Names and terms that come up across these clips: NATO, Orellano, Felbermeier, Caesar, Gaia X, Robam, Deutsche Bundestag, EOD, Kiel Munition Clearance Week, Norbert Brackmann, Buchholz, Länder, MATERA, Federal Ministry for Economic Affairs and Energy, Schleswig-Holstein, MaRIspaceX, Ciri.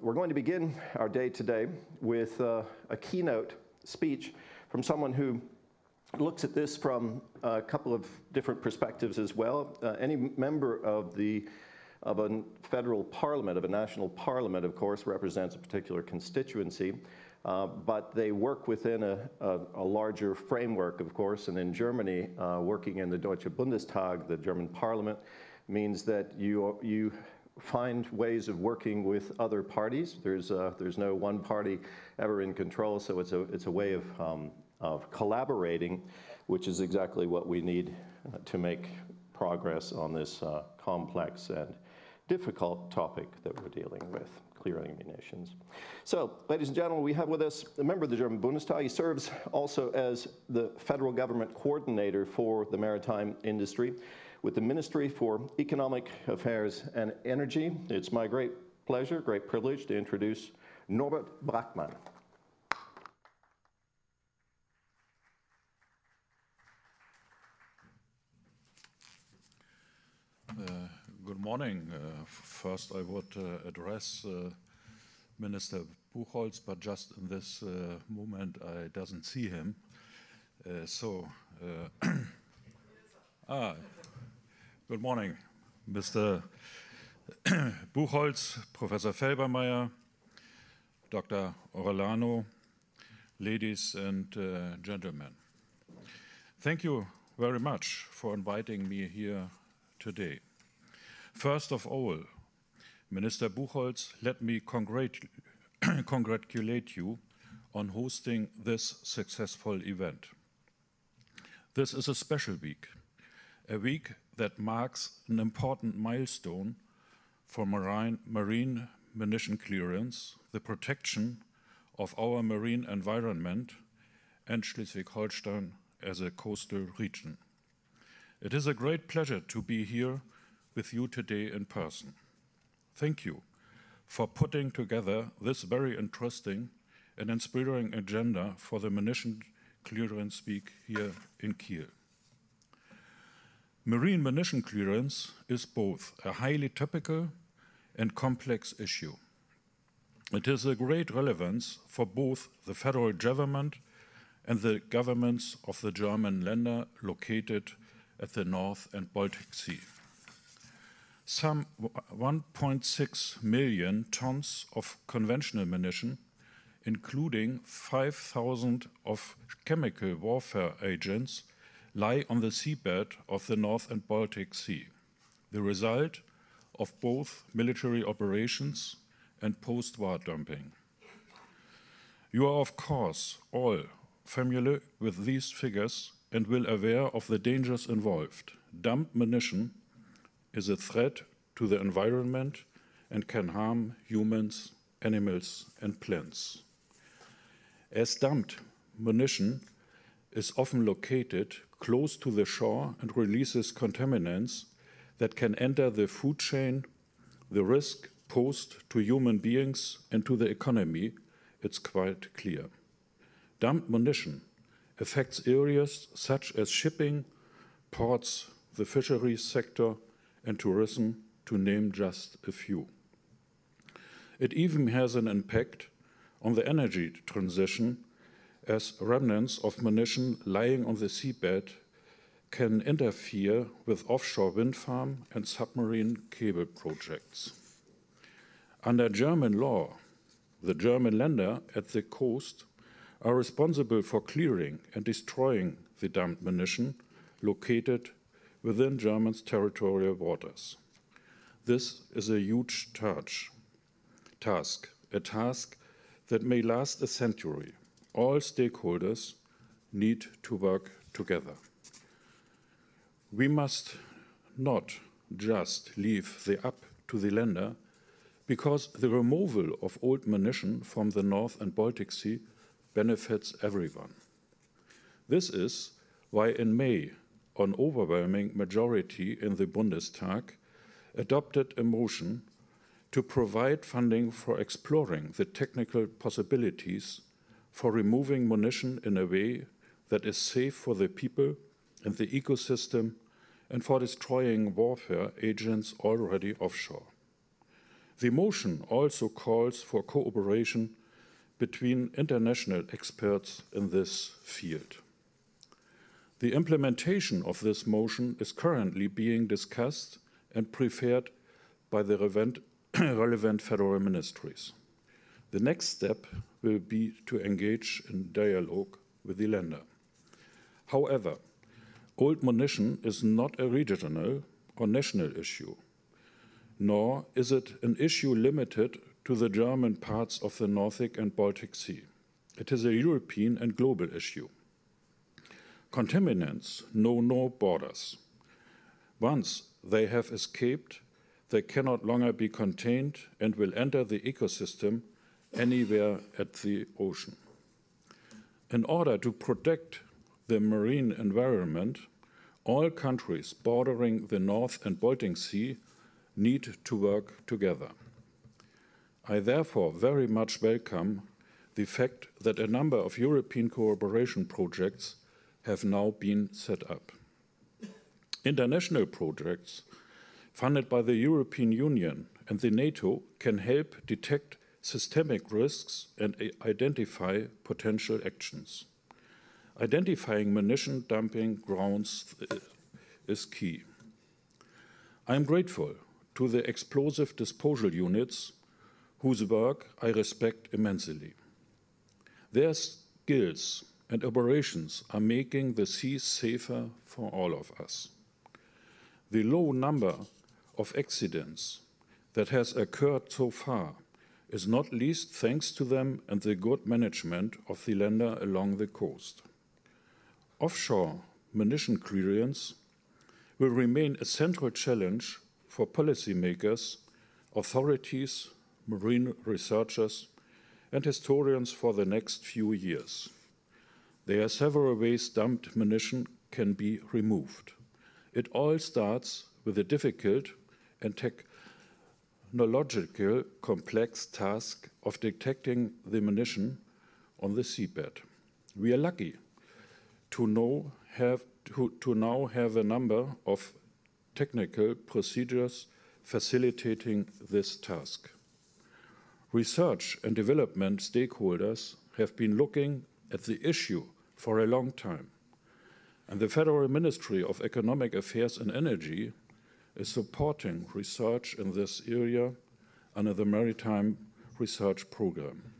we're going to begin our day today with a keynote speech from someone who looks at this from a couple of different perspectives as well. Any member of a federal parliament, of a national parliament, of course, represents a particular constituency, but they work within a larger framework, of course. And in Germany, working in the Deutsche Bundestag, the German parliament, means that you find ways of working with other parties. There's no one party ever in control, so it's a way of collaborating, which is exactly what we need to make progress on this complex and difficult topic that we're dealing with, clearing munitions. So, ladies and gentlemen, we have with us a member of the German Bundestag. He serves also as the federal government coordinator for the maritime industry with the Ministry for Economic Affairs and Energy. It's my great pleasure, great privilege to introduce Norbert Brackmann. Good morning. First I would address Minister Buchholz, but just in this moment I doesn't see him. Good morning, Mr. Buchholz, Professor Felbermeier, Dr. Orellano, ladies and gentlemen. Thank you very much for inviting me here today. First of all, Minister Buchholz, let me congratulate you on hosting this successful event. This is a special week, a week that marks an important milestone for marine munition clearance, the protection of our marine environment and Schleswig-Holstein as a coastal region. It is a great pleasure to be here with you today in person. Thank you for putting together this very interesting and inspiring agenda for the Munition Clearance Week here in Kiel. Marine munition clearance is both a highly topical and complex issue. It is of great relevance for both the federal government and the governments of the German Länder located at the North and Baltic Sea. Some 1.6 million tons of conventional munition, including 5,000 of chemical warfare agents, lie on the seabed of the North and Baltic Sea, the result of both military operations and post-war dumping. You are, of course, all familiar with these figures and will be aware of the dangers involved. Dumped munition is a threat to the environment and can harm humans, animals, and plants. As dumped munition is often located close to the shore and releases contaminants that can enter the food chain, the risk posed to human beings and to the economy, it's quite clear. Dumped munition affects areas such as shipping, ports, the fisheries sector, and tourism, to name just a few. It even has an impact on the energy transition, as remnants of munition lying on the seabed can interfere with offshore wind farm and submarine cable projects. Under German law, the German Länder at the coast are responsible for clearing and destroying the dumped munition located within Germany's territorial waters. This is a huge task, a task that may last a century. All stakeholders need to work together. We must not just leave the up to the Länder, because the removal of old munition from the North and Baltic Sea benefits everyone. This is why in May, an overwhelming majority in the Bundestag adopted a motion to provide funding for exploring the technical possibilities for removing munition in a way that is safe for the people and the ecosystem and for destroying warfare agents already offshore. The motion also calls for cooperation between international experts in this field. The implementation of this motion is currently being discussed and prepared by the relevant federal ministries. The next step will be to engage in dialogue with the lender. However, old munition is not a regional or national issue, nor is it an issue limited to the German parts of the Nordic and Baltic Sea. It is a European and global issue. Contaminants know no borders. Once they have escaped, they cannot longer be contained and will enter the ecosystem anywhere at the ocean. In order to protect the marine environment, all countries bordering the North and Baltic Sea need to work together. I therefore very much welcome the fact that a number of European cooperation projects have now been set up. International projects funded by the European Union and the NATO can help detect systemic risks and identify potential actions. Identifying munition dumping grounds is key. I am grateful to the explosive disposal units, whose work I respect immensely. Their skills and operations are making the sea safer for all of us. The low number of accidents that has occurred so far is not least thanks to them and the good management of the lender along the coast. Offshore munition clearance will remain a central challenge for policymakers, authorities, marine researchers, and historians for the next few years. There are several ways dumped munition can be removed. It all starts with a difficult and technological complex task of detecting the munition on the seabed. We are lucky to now have a number of technical procedures facilitating this task. Research and development stakeholders have been looking at the issue for a long time, and the Federal Ministry of Economic Affairs and Energy is supporting research in this area under the Maritime Research Program.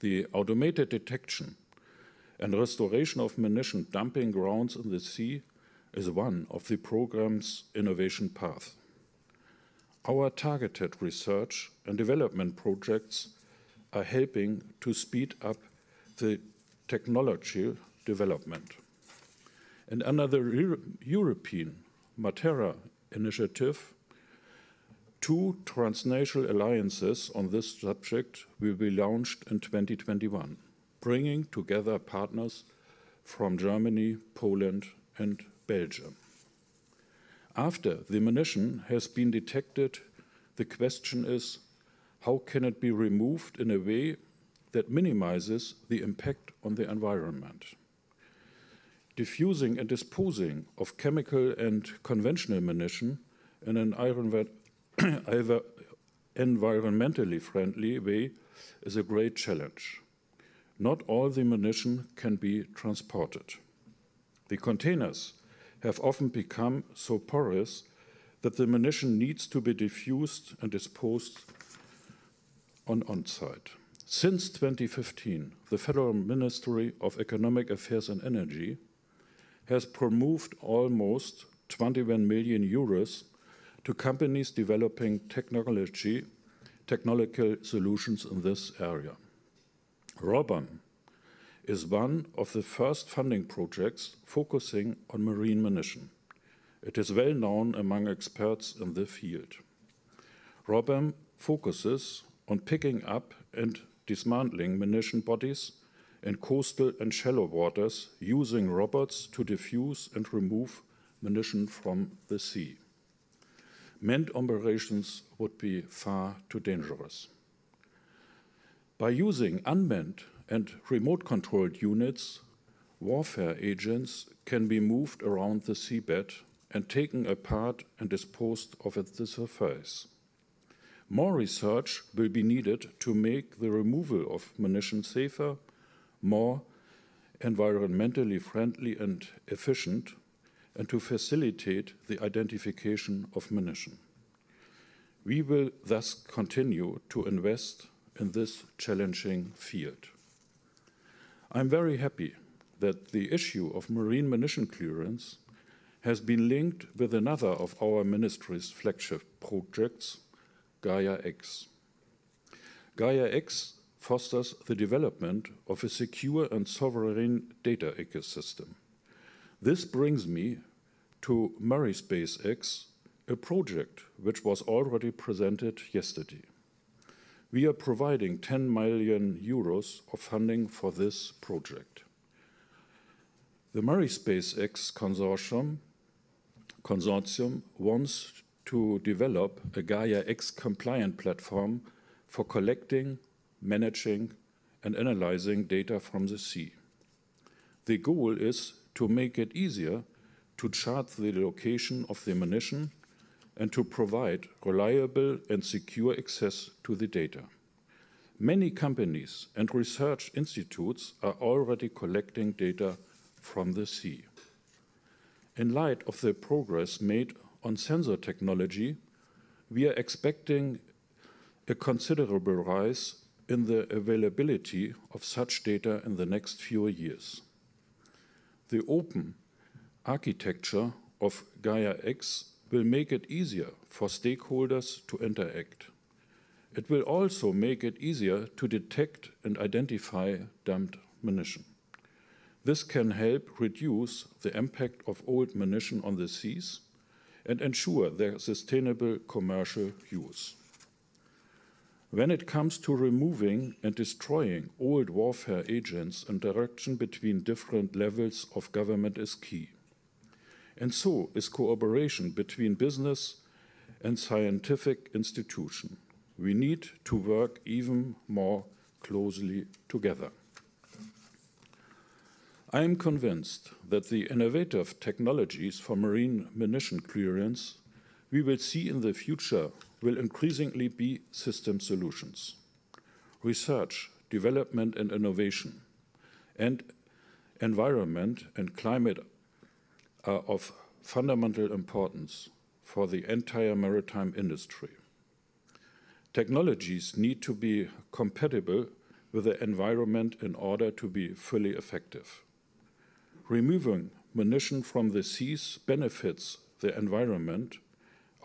The automated detection and restoration of munition dumping grounds in the sea is one of the program's innovation path. Our targeted research and development projects are helping to speed up the technology development. And under the European MATERA initiative, two transnational alliances on this subject will be launched in 2021, bringing together partners from Germany, Poland, and Belgium. After the munition has been detected, the question is, how can it be removed in a way that minimizes the impact on the environment? Diffusing and disposing of chemical and conventional munition in an environmentally friendly way is a great challenge. Not all the munition can be transported. The containers have often become so porous that the munition needs to be diffused and disposed on-site. Since 2015, the Federal Ministry of Economic Affairs and Energy has promoved almost 21 million euros to companies developing technological solutions in this area. Robam is one of the first funding projects focusing on marine munition. It is well known among experts in the field. Robam focuses on picking up and dismantling munition bodies in coastal and shallow waters, using robots to diffuse and remove munition from the sea. Manned operations would be far too dangerous. By using unmanned and remote-controlled units, warfare agents can be moved around the seabed and taken apart and disposed of at the surface. More research will be needed to make the removal of munitions safer, more environmentally friendly and efficient, and to facilitate the identification of munition. We will thus continue to invest in this challenging field. I'm very happy that the issue of marine munition clearance has been linked with another of our ministry's flagship projects, Gaia X. Gaia X fosters the development of a secure and sovereign data ecosystem. This brings me to MaRIspaceX, a project which was already presented yesterday. We are providing 10 million euros of funding for this project. The MaRIspaceX consortium wants to develop a Gaia X compliant platform for collecting, managing and analyzing data from the sea. The goal is to make it easier to chart the location of the munition and to provide reliable and secure access to the data. Many companies and research institutes are already collecting data from the sea. In light of the progress made on sensor technology, we are expecting a considerable rise in the availability of such data in the next few years. The open architecture of Gaia X will make it easier for stakeholders to interact. It will also make it easier to detect and identify dumped munition. This can help reduce the impact of old munition on the seas and ensure their sustainable commercial use. When it comes to removing and destroying old warfare agents, interaction between different levels of government is key. And so is cooperation between business and scientific institutions. We need to work even more closely together. I am convinced that the innovative technologies for marine munition clearance we will see in the future will increasingly be system solutions. Research, development and innovation, and environment and climate are of fundamental importance for the entire maritime industry. Technologies need to be compatible with the environment in order to be fully effective. Removing munition from the seas benefits the environment,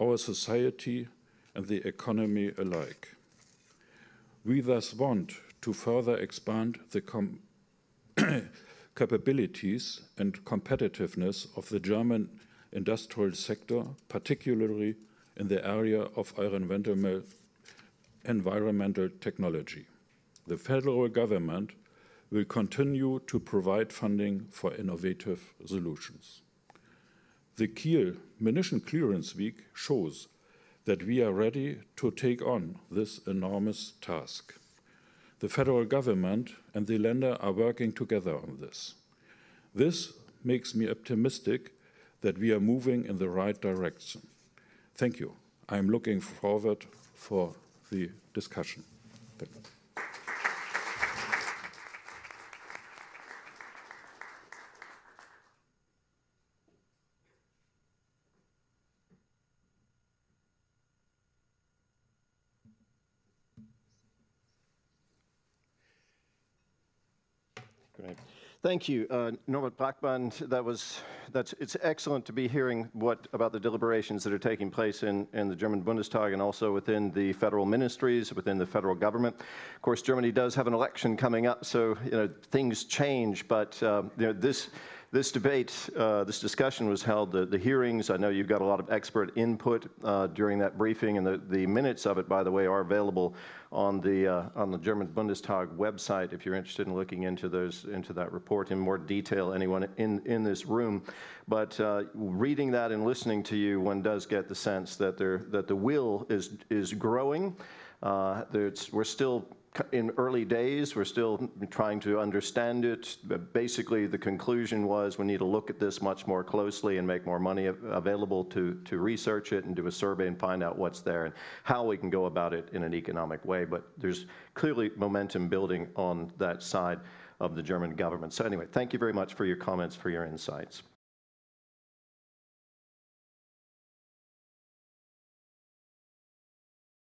our society, and the economy alike. We thus want to further expand the capabilities and competitiveness of the German industrial sector, particularly in the area of environmental technology. The federal government will continue to provide funding for innovative solutions. The Kiel Munition Clearance Week shows that we are ready to take on this enormous task. The federal government and the Länder are working together on this. This makes me optimistic that we are moving in the right direction. Thank you. I am looking forward for the discussion. Thank you. Thank you, Norbert Brackmann. It's excellent to be hearing about the deliberations that are taking place in the German Bundestag and also within the federal ministries, within the federal government. Of course, Germany does have an election coming up, so things change. But this debate, this discussion was held. The hearings. I know you've got a lot of expert input during that briefing, and the minutes of it, by the way, are available on the German Bundestag website if you're interested in looking into those that report in more detail, anyone in this room. But reading that and listening to you, one does get the sense that the will is growing. We're still in early days. We're still trying to understand it. But basically, the conclusion was we need to look at this much more closely and make more money available to research it and do a survey and find out what's there and how we can go about it in an economic way. But there's clearly momentum building on that side of the German government. So anyway, thank you very much for your comments, for your insights.